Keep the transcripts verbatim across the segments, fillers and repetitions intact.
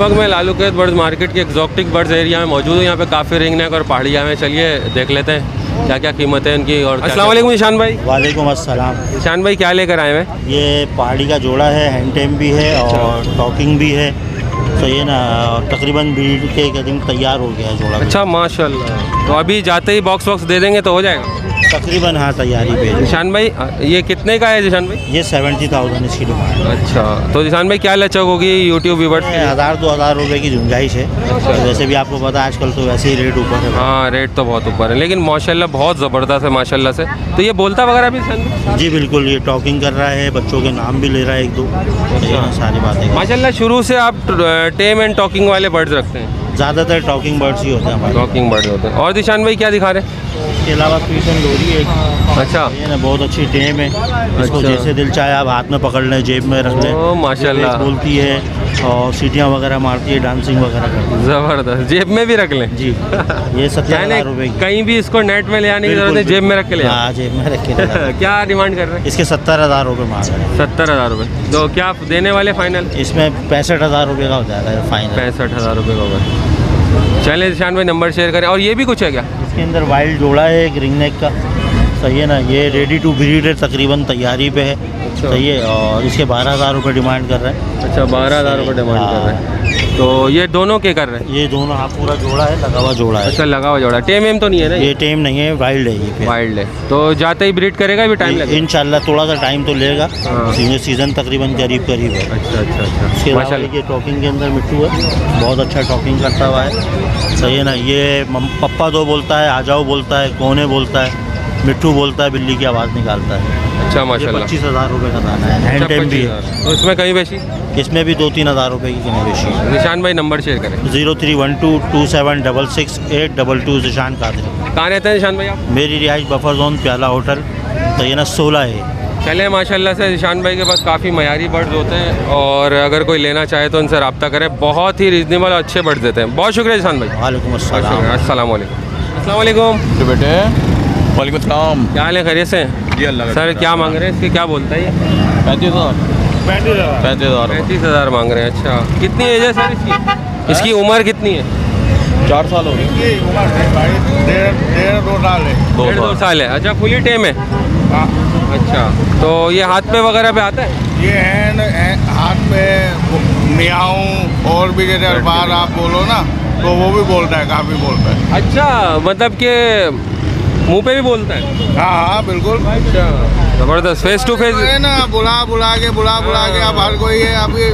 वक्त मैं Lalukhet birds market के एक्जॉटिक बर्ड्स एरिया में मौजूद हूँ। यहाँ पे काफ़ी रिंगनेक और पहाड़ियाँ में, चलिए देख लेते हैं क्या क्या कीमत है इनकी। और अस्सलाम वालेकुम निशान भाई। वालेकुम अस्सलाम निशान भाई, क्या लेकर आए हैं? ये पहाड़ी का जोड़ा है, हैंड टेम भी है और टॉकिंग भी है, तो ये ना तकरीबन भीड़ के करीब तैयार हो गया जोड़ा। अच्छा माशाल्लाह, तो अभी जाते ही बॉक्स वॉक्स दे देंगे तो हो जाएगा तकरीबन। हाँ तैयारी पे। निशान भाई ये कितने का है? निशान भाई ये सेवेंटी थाउजेंड इसकी डिमांड। अच्छा, तो निशान भाई क्या लचक होगी यूट्यूब व्यूवर्स? हज़ार दो हज़ार रुपये की गुंजाइश है। अच्छा। तो वैसे भी आपको पता है आजकल तो वैसे ही रेट ऊपर है। हाँ रेट तो बहुत ऊपर है, लेकिन माशाल्लाह बहुत ज़बरदस्त है माशाल्लाह से। तो ये बोलता वगैरह भी निशान भाई? जी बिल्कुल, ये टॉकिंग कर रहा है, बच्चों के नाम भी ले रहा है एक दो, सारी बातें माशाल्लाह। शुरू से आप टेम एंड टॉकिंग वाले बर्ड्स रखते हैं? ज़्यादातर टॉकिंग बर्ड्स ही होते हैं। टॉकिंग बर्ड होते हैं। और निशान भाई क्या दिखा रहे हैं इसके अलावा? पीसन लोरी एक। अच्छा, ये ना बहुत अच्छी टेम है। इसको अच्छा। जैसे दिल चाहे आप हाथ में पकड़ लें, जेब में रख लें। ओ माशाल्लाह, बोलती है और सीटियाँ वगैरह मारती है, डांसिंग वगैरह करती है, ज़बरदस्त। जेब में भी रख लें जी। ये सत्रह रुपये, कहीं भी इसको नेट में ले आने की जरूरत है, जेब में रख के ले। हाँ जेब में रख के। क्या डिमांड कर रहे हैं इसके? सत्तर हज़ार रुपये मांग रहे हैं। सत्तर हज़ार रुपये, तो क्या आप देने वाले फाइनल? इसमें पैंसठ हज़ार रुपये का हो जाएगा फाइनल। पैंसठ हज़ार रुपये का होगा। चलिए निशान भाई नंबर शेयर करें। और ये भी कुछ है क्या इसके अंदर? वाइल्ड जोड़ा है एक रिंगनेक का, सही है ना। ये रेडी टू ब्रीड है, तकरीबन तैयारी पे है। अच्छा। सही है, और इसके बारह हज़ार रुपये डिमांड कर रहे हैं। अच्छा, बारह हज़ार रुपये डिमांड कर रहे हैं। तो ये दोनों के कर रहे हैं? ये दोनों। हाँ पूरा जोड़ा है, लगा हुआ जोड़ा है। अच्छा लगा हुआ जोड़ा, टेम एम तो नहीं है ना? ये टेम नहीं है, वाइल्ड है ये। वाइल्ड है, तो जाते ही ब्रीड करेगा, भी टाइम लगेगा इंशाल्लाह, थोड़ा सा टाइम तो लेगा। ये सीज़न तकरीबन करीब करीब है। अच्छा अच्छा अच्छा माशाल्लाह। ये टॉकिंग के अंदर मिट्टू है, बहुत अच्छा टॉकिंग करता हुआ है, सही है ना। ये पप्पा दो बोलता है, आ जाओ बोलता है, कोने बोलता है, मिट्टू बोलता है, बिल्ली की आवाज़ निकालता है। अच्छा माशाल्लाह। पच्चीस हज़ार रुपये का दाना है, हैंड टेम भी है। तो इसमें कहीं बेची? इसमें भी दो तीन हज़ार रुपये की कहीं बेची। निशान भाई नंबर शेयर करें। Zero three one two two seven double six eight double two Nishan Qadri. कहाँ रहते हैं निशान भाई आप? मेरी रिहाइश बफर जोन प्याला होटल, तो ये ना सोलह है। चले माशाल्लाह से, निशान भाई के पास काफ़ी मयारी बर्ड्स होते हैं और अगर कोई लेना चाहे तो उनसे रब्ता करें, बहुत ही रीजनेबल और अच्छे बर्ड्स देते हैं। बहुत शुक्रिया निशान भाई। वालेकुम अस्सलाम। अस्सलाम वालेकुम। बेटे वालेकुम अस्सलाम, क्या हाल है? खैरियत से जी अल्लाह। सर क्या मांग रहे हैं इसके, क्या बोलता है ये? पैंतीस हज़ार। पैंतीस हज़ार पैंतीस हज़ार पैंतीस हज़ार मांग रहे हैं। अच्छा, कितनी एज है सर इसकी? इसकी उम्र कितनी है? चार साल हो गई। डेढ़ दो साल है। डेढ़ दो साल है। अच्छा, फुली टेम है। अच्छा, तो ये हाथ पे वगैरह पे आता है? ये है हाथ पे, मियाऊं और भी जैसे अखबार आप बोलो ना तो वो भी बोलता है, काफ़ी बोलता है। अच्छा, मतलब के मुंह पे भी बोलता है? हाँ हाँ बिल्कुल। अच्छा ज़बरदस्त, फेस टू फेस है ना, बुला बुला के बुला बुला के अब हर कोई है, अभी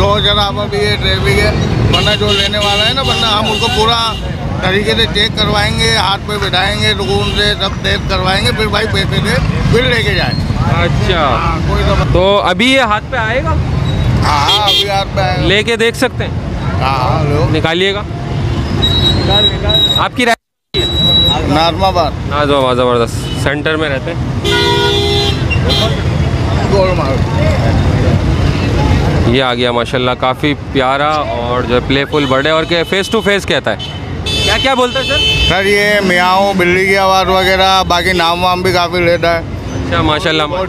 जो जराबा भी है, ट्रैफिक है, वरना जो लेने वाला है ना वरना हम उनको पूरा तरीके से चेक करवाएंगे, हाथ पे बिठाएंगे, रुकून से सब चेक करवाएंगे, फिर भाई पैसे दे, फिर लेके जाए। अच्छा आ, कोई तो अभी ये हाथ पे आएगा? हाँ अभी हाथ पे आएगा, लेके देख सकते हैं। हाँ निकालिएगा। आपकी राय? नाज़िमाबाद। नाज़िमाबाद ज़बरदस्त, सेंटर में रहते हैं। ये आ गया माशाल्लाह, काफ़ी प्यारा और जो प्लेफुल बर्ड है और के फेस टू फेस कहता है। क्या क्या बोलता है सर? सर ये मियाओ, बिल्ली की आवाज़ वगैरह, बाकी नाम वाम भी काफ़ी लेता है। अच्छा माशाल्लाह।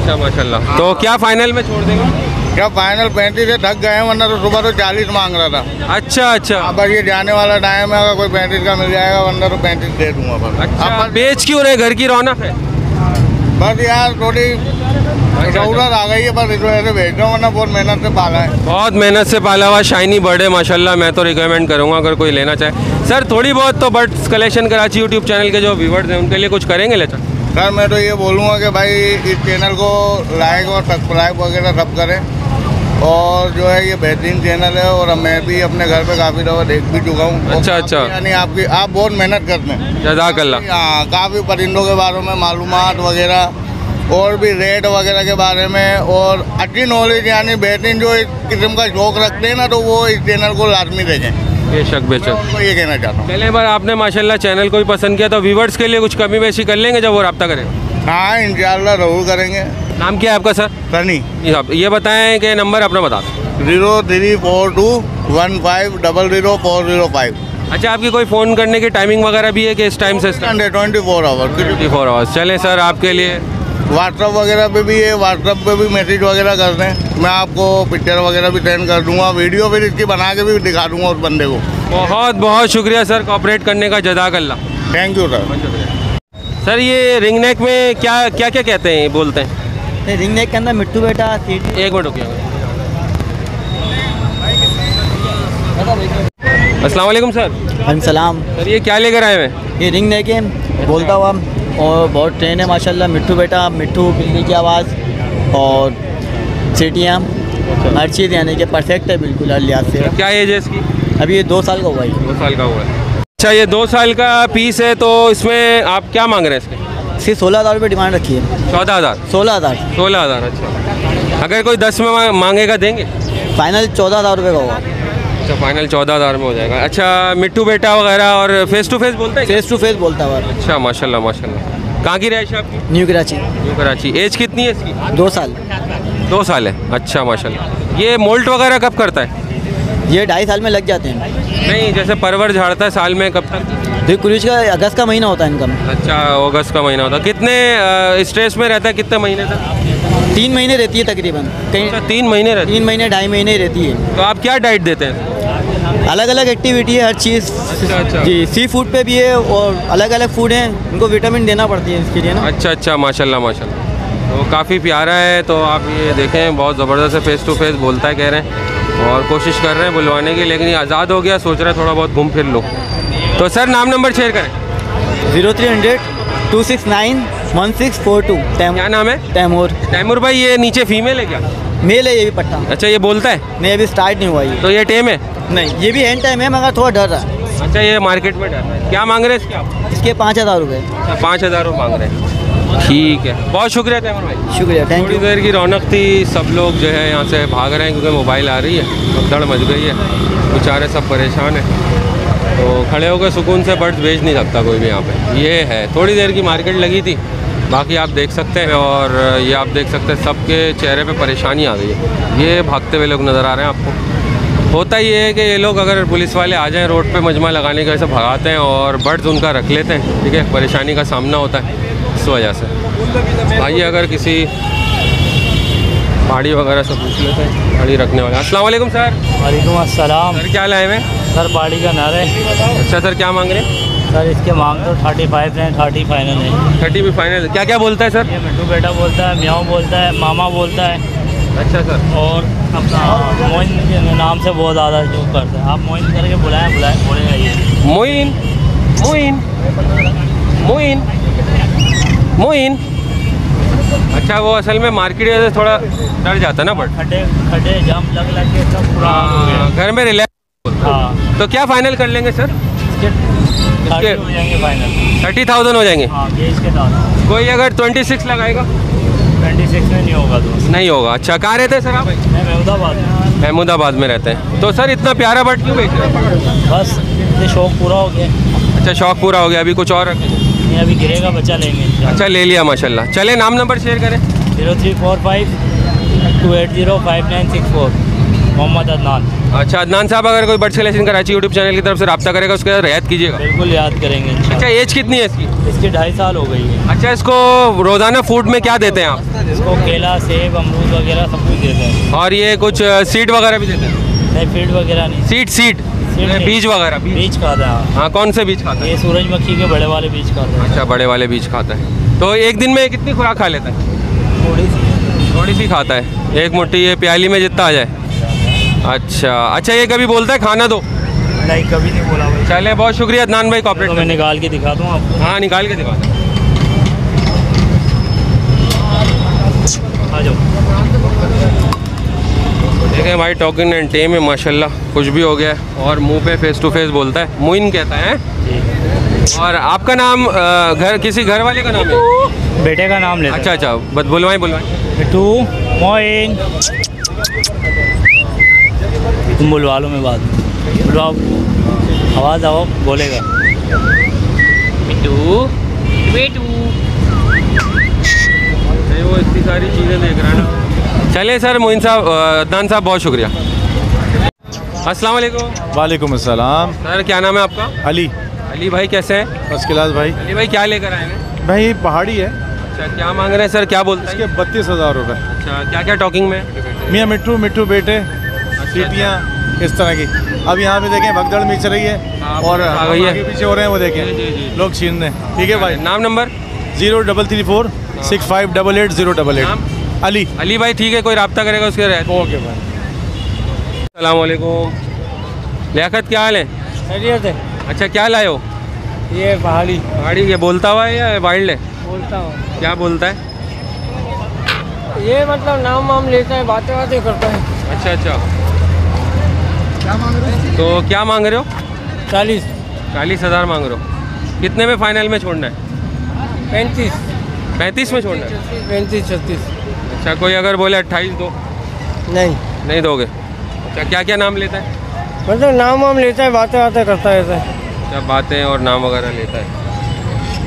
अच्छा माशाल्लाह, तो क्या फाइनल में छोड़ देगा? क्या फाइनल पैंतीस से थक गए हैं, वरना तो सुबह तो चालीस मांग रहा था। अच्छा अच्छा, अब ये जाने वाला टाइम है, अगर कोई पैंतीस का मिल जाएगा वरना तो पैंतीस दे दूंगा। पर अच्छा, अब बेच क्यों रहे? घर की रौनक है। बस यार थोड़ी जरूरत आ गई है, पर इस वजह से भेज रहा हूँ, वरना बहुत मेहनत से पाला है। बहुत मेहनत से पाला हुआ शाइनी बर्ड है माशाल्लाह, मैं तो रिकमेंड करूँगा अगर कोई लेना चाहे। सर थोड़ी बहुत तो birds collection Karachi YouTube channel के जो व्यूवर्स हैं उनके लिए कुछ करेंगे लेता? सर मैं तो ये बोलूँगा कि भाई इस चैनल को लाइक और सब्सक्राइब वगैरह सब करें, और जो है ये बेहतरीन चैनल है, और मैं भी अपने घर पे काफ़ी दफ़ा देख भी चुका हूँ। अच्छा अच्छा, यानी आपकी आप बहुत मेहनत करते हैं, जज़ाकल्लाह। हाँ काफ़ी परिंदों के बारे में मालूमात वगैरह, और भी रेट वगैरह के बारे में, और अच्छी नॉलेज, यानी बेहतरीन जो एक किस्म का शौक रखते हैं ना, तो वो इस चैनल को लाजमी देखें। बेशक बेशक, मैं ये कहना चाहता हूँ। पहले बार आपने माशाल्लाह चैनल को भी पसंद किया, तो व्यूवर्स के लिए कुछ कमी बेशी कर लेंगे जब वो रब्ता करेंगे? हाँ इंशाल्लाह ज़रूर करेंगे। नाम क्या है आपका सर? सनी। ये बताएं कि नंबर अपना बता दें। Zero three four two one five double zero four zero five. अच्छा, आपकी कोई फ़ोन करने की टाइमिंग वगैरह भी है कि इस टाइम से? Twenty four hours. Twenty four hours. चलें सर, आपके लिए व्हाट्सअप वगैरह पे भी ये व्हाट्सअप पे भी मैसेज वगैरह कर दें, मैं आपको पिक्चर वगैरह भी सेंड कर दूंगा, वीडियो भी इसकी बना के भी दिखा दूंगा उस बंदे को। बहुत बहुत शुक्रिया सर कॉपरेट करने का, जज़ाकल्लाह। Thank you sir. सर ये रिंगनेक में क्या क्या क्या कहते हैं, बोलते हैं रिंगनेक के अंदर? मिट्टू बेटा एक मिनट रुकिए। अस्सलाम वालेकुम सर। वालेकुम सलाम। सर ये क्या लेकर आए हैं? ये रिंगनेक है, बोलता हुआ और बहुत ट्रेन है माशाल्लाह। मिट्टू बेटा, मिट्टू, बिल्ली की आवाज़ और सीटियाँ, हर चीज़ यानी कि परफेक्ट है बिल्कुल हर लिहाज से। क्या एज है इसकी? अभी ये दो साल का हुआ है। दो साल का हुआ है। अच्छा, ये दो साल का पीस है, तो इसमें आप क्या मांग रहे हैं इसके? इसकी सोलह हज़ार रुपये डिमांड रखी है। चौदह हज़ार? सोलह हज़ार। सोलह हज़ार अच्छा, अगर कोई दस में मांगेगा देंगे? फाइनल चौदह हज़ार रुपये का होगा। अच्छा, फाइनल चौदह हज़ार में हो जाएगा। अच्छा, मिट्टू बेटा वगैरह और फेस टू फेस बोलता है? फेस टू फेस बोलता है। अच्छा माशाल्लाह माशाल्लाह। कहाँ की रहायश है आपकी? New Karachi. New Karachi. Age कितनी है इसकी? दो साल। दो साल है, अच्छा माशाल्लाह। ये मोल्ट वगैरह कब करता है? ये ढाई साल में लग जाते हैं। नहीं जैसे परवर झाड़ता है साल में कब तक? देखिए कुरीश का अगस्त का महीना होता है इनका। अच्छा, अगस्त का महीना होता है। कितने स्ट्रेस में रहता है, कितने महीने तक? तीन महीने रहती है तकरीबन कहीं। तीन महीने रहती है? तीन महीने ढाई महीने रहती है। तो आप क्या डाइट देते हैं? अलग अलग एक्टिविटी है हर चीज़। अच्छा अच्छा जी, सी फूड पे भी है और अलग अलग फूड हैं, उनको विटामिन देना पड़ती है इसके लिए ना। अच्छा अच्छा माशाल्लाह माशाल्लाह। तो काफ़ी प्यारा है, तो आप ये देखें बहुत ज़बरदस्त है, फेस टू फेस बोलता है कह रहे हैं, और कोशिश कर रहे हैं बुलवाने की, लेकिन आज़ाद हो गया, सोच रहे हैं थोड़ा बहुत घूम फिर लो। तो सर नाम नंबर शेयर करें। Zero three hundred two six nine one six four two. क्या नाम है? तैमूर। तैमूर भाई ये नीचे फीमेल है क्या? मेल है ये भी पट्टा। अच्छा, ये बोलता है? नहीं अभी स्टार्ट नहीं हुआ ये। तो ये टेम है? नहीं ये भी एंड टाइम है मगर थोड़ा डर रहा है। अच्छा, ये मार्केट में डर रहा है। क्या मांग रहे हैं इसके आप? इसके पाँच हज़ार रुपये। अच्छा, पाँच हज़ार रुपये मांग रहे हैं, ठीक है। बहुत शुक्रिया तैमूर भाई, शुक्रिया। Thank you. देर की रौनक थी, सब लोग जो है यहाँ से भाग रहे हैं क्योंकि मोबाइल आ रही है, अब डर मच गई है, बेचारे सब परेशान है, तो खड़े होकर सुकून से बर्ड्स बेच नहीं सकता कोई भी यहाँ पे। ये है थोड़ी देर की मार्केट लगी थी, बाकी आप देख सकते हैं, और ये आप देख सकते हैं सबके चेहरे पे परेशानी आ गई है। ये भागते हुए लोग नज़र आ रहे हैं आपको। होता ये है कि ये लोग अगर पुलिस वाले आ जाएं रोड पे मजमा लगाने की वजह से भगाते हैं और बर्ड्स उनका रख लेते हैं, ठीक है, परेशानी का सामना होता है इस वजह से। भाई अगर किसी गाड़ी वगैरह से पूछ लेते हैं, गाड़ी रखने वाले। अस्सलाम वालेकुम सर। वालेकुम अस्सलाम। सर क्या लाए हैं? सर बाड़ी का नारा है। अच्छा सर, क्या मांग रहे हैं? सर इसके मांग तो थर्टी फाइव हैं, थर्टी फाइनल है। थर्टी भी फाइनल। क्या क्या बोलता है सर? ये मिट्टू बेटा बोलता है, म्याऊं बोलता है, मामा बोलता है। अच्छा सर। और अपना मोइन के नाम से बहुत ज़्यादा जो करते हैं, आप मोइन करके बुलाएं बुलाएं बोले जाइए। मोइन मोइन मोइन मोइन। अच्छा, वो असल में मार्केट से थोड़ा डर जाता है ना बट खड्डे खड्डे जाम लग लग के सब पूरा घर में रिलैक्स। हाँ। तो क्या फाइनल कर लेंगे सर? थर्टी हो जाएंगे फाइनल। थर्टी थाउजेंड हो जाएंगे। हाँ, के कोई अगर ट्वेंटी सिक्स लगाएगा? ट्वेंटी सिक्स में नहीं होगा दोस्त। नहीं होगा। अच्छा, कहाँ रहते हैं सर आप? मैं महमूदाबाद में। महमूदाबाद में रहते हैं। तो सर इतना प्यारा बर्ड क्यों बेच रहे हैं? बस ये शौक पूरा हो गया। अच्छा, शौक पूरा हो गया, अभी कुछ और रखेंगे? अभी गिरेगा बच्चा लेंगे। अच्छा, ले लिया माशाल्लाह। चले, नाम नंबर शेयर करें। Zero three four five two eight zero five nine six four Mohammad Adnan. अच्छा अदनान साहब, अगर कोई birds collection Karachi YouTube channel की तरफ से रब्ता करेगा उसके साथ रियायत कीजिएगा। बिल्कुल याद करेंगे। अच्छा, एज कितनी है इसकी? इसकी ढाई साल हो गई है। अच्छा, इसको रोज़ाना फूड में क्या देते हैं आप? इसको केला, सेब, अमरूद वगैरह सब कुछ देते हैं। और ये कुछ सीड वगैरह भी देते हैं? नहीं, फीड वगैरह नहीं। सीड सीड बीज वगैरह? बीज खाता है। हाँ, कौन से बीज खाता है? ये सूरजमुखी के बड़े वाले बीज खाता है। अच्छा, बड़े वाले बीज खाता है। तो एक दिन में कितनी खुराक खा लेता है? थोड़ी सी। थोड़ी सी खाता है, एक मुट्ठी ये प्याली में जितना आ जाए। अच्छा अच्छा, ये कभी बोलता है खाना दो? नहीं, कभी नहीं बोला भाई। चले, बहुत शुक्रिया अदनान भाई कॉपरेट। तो मैं निकाल के दिखा दूँ आपको। हाँ, निकाल के दिखा दूँ। आ जाओ। देखें हमारी टॉकिंग एंड टेम है माशाल्लाह, कुछ भी हो गया है, और मुंह पे फेस टू फेस बोलता है, मुइन कहता है। और आपका नाम घर किसी घर वाले का नाम है? बेटे का नाम ले। अच्छा अच्छा, बस बुलवाएँ बुलवाएँ। बिट्टू, मोइन, तुम बुलवा लो। मैं बात बुलवाओ, आवाज़ आओ, बोलेगा। मिट्टू मिट्टू, वो इतनी सारी चीज़ें देख रहा है ना। चले सर, मोइन साहब, अदनान साहब, बहुत शुक्रिया। अस्सलाम वालेकुम। वालेकुम अस्सलाम। सर क्या नाम है आपका? अली। अली भाई कैसे हैं? फर्स्ट क्लास भाई। अली भाई क्या लेकर आए हैं? भाई पहाड़ी है। अच्छा, क्या मांग रहे हैं सर, क्या बोलते हैं? इसके बत्तीस हज़ार रुपये। अच्छा, क्या क्या टॉकिंग में? मियाँ मिट्टू, मिट्टू बेटे, सीटियाँ, इस तरह की। अब यहाँ पे देखें भगदड़ मीच रही है और आगे पीछे हो रहे हैं वो देखें लोग छीन रहे हैं। ठीक है भाई, नाम number zero double three four six five double eight zero double eight Ali Ali भाई। ठीक है, कोई रब्ता करेगा उसके रह। ओके भाई, अस्सलाम वालेकुम। लियाकत, क्या हाल है? अच्छा, क्या लाए हो? ये पहाड़ी पहाड़ी ये बोलता हुआ है या वाइल्ड है? बोलता हुआ। क्या बोलता है ये? मतलब नाम वाम लेता है, बातें बातें करता है। अच्छा अच्छा, क्या मांग रहे हो? तो क्या मांग रहे हो? चालीस चालीस हज़ार मांग रहे हो। कितने में फाइनल में छोड़ना है? पैंतीस पैंतीस में छोड़ना है? पैंतीस छत्तीस। अच्छा, कोई अगर बोले अट्ठाईस दो? नहीं नहीं दोगे। अच्छा, क्या क्या नाम लेता है? मतलब नाम वाम लेता है, बातें बातें करता है ऐसे। क्या बातें और नाम वगैरह लेता है?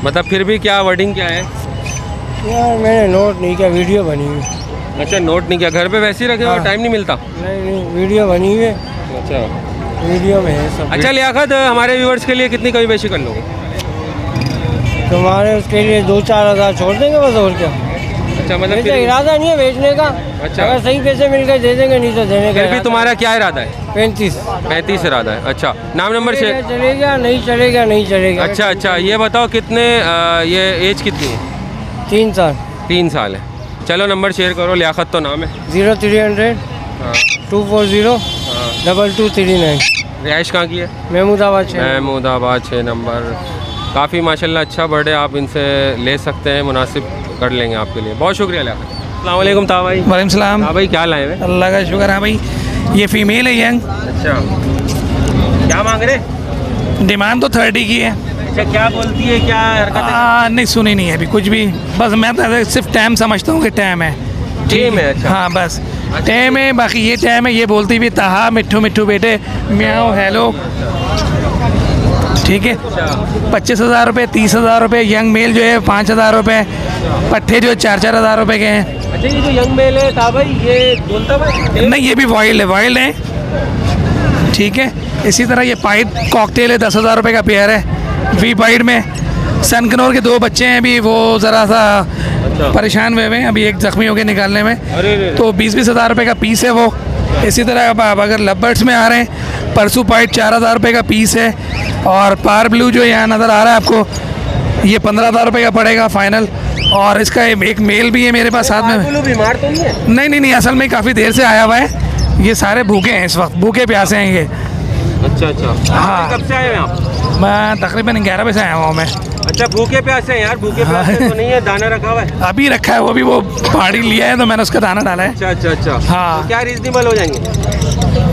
मतलब फिर भी क्या वर्डिंग क्या है यार? मैंने नोट नहीं किया, वीडियो बनी हुई। अच्छा, नोट नहीं किया, घर पे वैसे ही रखे? हाँ। टाइम नहीं मिलता? नहीं नहीं, वीडियो बनी हुई है। अच्छा, वीडियो में है सब। अच्छा लियाकत, हमारे व्यूवर्स के लिए कितनी कमी पेशी कर लोगे? तुम्हारे उसके लिए दो चार हज़ार छोड़ देंगे बस, और क्या। अच्छा, मतलब इरादा नहीं है बेचने का। अच्छा, अगर सही पैसे मिल गए दे देंगे, नहीं तो देने का। फिर भी तुम्हारा क्या इरादा है? पैंतीस पैंतीस इरादा है। अच्छा, नाम नंबर से चलेगा? नहीं चलेगा, नहीं चलेगा। अच्छा अच्छा, ये बताओ कितने आ, ये एज कितनी है? तीन साल तीन साल है। चलो नंबर शेयर करो। लियाकत तो नाम है। Zero three hundred two four zero double two three nine. रिहाइश कहाँ की है? महमूदाबाद। महमूदाबाद छः नंबर। काफ़ी माशाल्लाह अच्छा बर्ड है, आप इनसे ले सकते हैं, मुनासिब कर लेंगे आपके लिए। बहुत शुक्रिया लियाकत। अस्सलाम वालेकुम ता भाई। वालेकुम सलाम। हाँ भाई, क्या लाए हुए? अल्लाह का शुक्र है भाई, ये फीमेल है यंग। अच्छा, क्या मांग रहे? डिमांड तो थर्टी की है। अच्छा, क्या बोलती है, क्या हरकत है? नहीं सुनी नहीं है अभी कुछ भी, बस मैं सिर्फ टाइम समझता हूँ कि टाइम है। टाइम है? अच्छा। हाँ बस टाइम है, बाकी ये टाइम है। ये बोलती भी ताहा मिट्ठू मिट्ठू बेटे म्याओ हेलो। ठीक है, पच्चीस हज़ार रुपये, तीस हज़ार रुपये। यंग मेल जो है पाँच हज़ार रुपये, पट्ठे जो चार चार हज़ार रुपये के हैं। अच्छा, ये जो यंग मेल है ता भाई, ये बोलता भाई? नहीं, ये भी वाइल्ड है, वाइल्ड है। ठीक है, इसी तरह ये पाइप कॉकटेल है, दस हज़ार रुपये का पेयर है वी पाइड में। सनकनौर के दो बच्चे हैं अभी, वो ज़रा सा परेशान हुए हुए हैं अभी, एक ज़ख्मी हो गया निकालने में, तो बीस बीस हज़ार रुपये का पीस है वो। इसी तरह अब आप अगर लबर्ड्स में आ रहे हैं, परसू पाइट चार हज़ार रुपये का पीस है, और पार ब्लू जो यहाँ नज़र आ रहा है आपको, ये पंद्रह हज़ार रुपये का पड़ेगा फाइनल। और इसका एक मेल भी है मेरे पास साथ में। बीमार तो नहीं है? नहीं नहीं नहीं, असल में काफ़ी देर से आया हुआ है, ये सारे भूखे हैं इस वक्त, भूखे प्यासे हैं ये। अच्छा अच्छा, हाँ। कब से आए हैं आप? मैं तकरीबन ग्यारह बजे से आया हुआ हूँ मैं। अच्छा, भूखे प्यासे हैं यार, भूखे प्यासे तो नहीं है? दाना रखा हुआ है? अभी रखा है, वो भी वो पहाड़ी लिया है तो मैंने उसका दाना डाला है। अच्छा अच्छा अच्छा, हाँ। तो क्या रीजनेबल हो जाएंगे?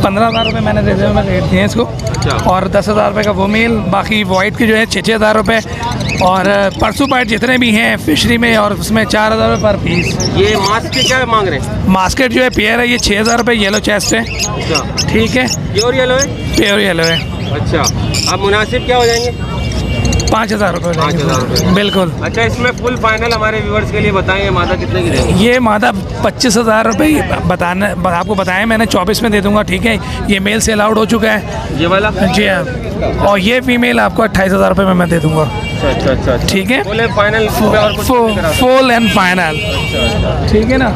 पंद्रह हज़ार रुपये मैंने रीजनेबल रेट दिए हैं इसको। अच्छा। और दस हज़ार रुपये का वो मेल, बाकी वाइट के जो है छः छः हज़ार रुपये, और परसों पाइट जितने भी हैं फिशरी में, और उसमें चार हज़ार रुपये पर पीस। ये मास्केट क्या मांग रहे हैं? मास्केट जो है पेयर है, ये छः हज़ार रुपये येलो चेस्ट है। ठीक है, प्योर येलो है? प्योर येलो है। अच्छा, अब मुनासिब क्या हो जाएंगे? पाँच हज़ार रुपये। पाँच हज़ार रुपये बिल्कुल। अच्छा, इसमें फुल फाइनल हमारे व्यूवर्स के लिए बताएं, मादा कितने की देंगे? ये मादा पच्चीस हज़ार रुपये बताना आपको बताया मैंने, चौबीस में दे दूंगा। ठीक है, ये मेल से अलाउड हो चुका है ये वाला जी हाँ, और ये फीमेल आपको अट्ठाईस हज़ार रुपये में मैं दे दूँगा। अच्छा अच्छा, ठीक है, फाइनल फुल एंड फाइनल। ठीक है ना,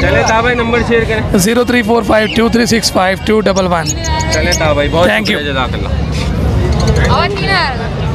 चले ता भाई नंबर शेयर करें। Zero three four five two three six five two double one. चले ता भाई, बहुत थैंक यू।